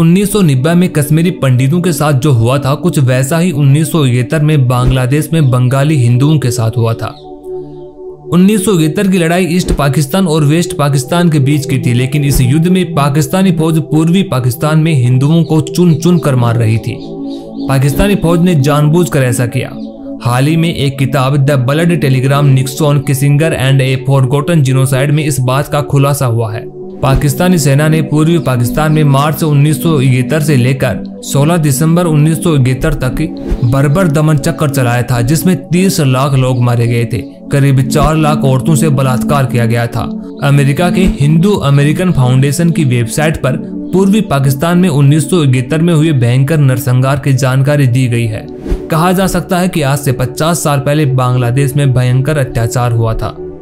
1990 में कश्मीरी पंडितों के साथ जो हुआ था कुछ वैसा ही 1971 में बांग्लादेश में बंगाली हिंदुओं के साथ हुआ था। 1971 की लड़ाई ईस्ट पाकिस्तान और वेस्ट पाकिस्तान के बीच की थी, लेकिन इस युद्ध में पाकिस्तानी फौज पूर्वी पाकिस्तान में हिंदुओं को चुन चुन कर मार रही थी। पाकिस्तानी फौज ने जानबूझकर ऐसा किया। हाल ही में एक किताब the blood Telegram Nixon Kissinger and a forgotten genocide में इस बात का खुलासा हुआ है। पाकिस्तानी सेना ने पूर्वी पाकिस्तान में मार्च 1971 से लेकर 16 दिसंबर 1971 तक बर्बर दमन चक्र चलाया था, जिसमें 30 लाख लोग मारे गए थे। करीब 4 लाख औरतों से बलात्कार किया गया था। अमेरिका के हिंदू अमेरिकन फाउंडेशन की वेबसाइट पर पूर्वी पाकिस्तान में 1971 में हुए भयंकर नरसंहार की जानकारी दी गई है। कहा जा सकता है कि आज से 50 साल पहले बांग्लादेश में भयंकर अत्याचार हुआ था।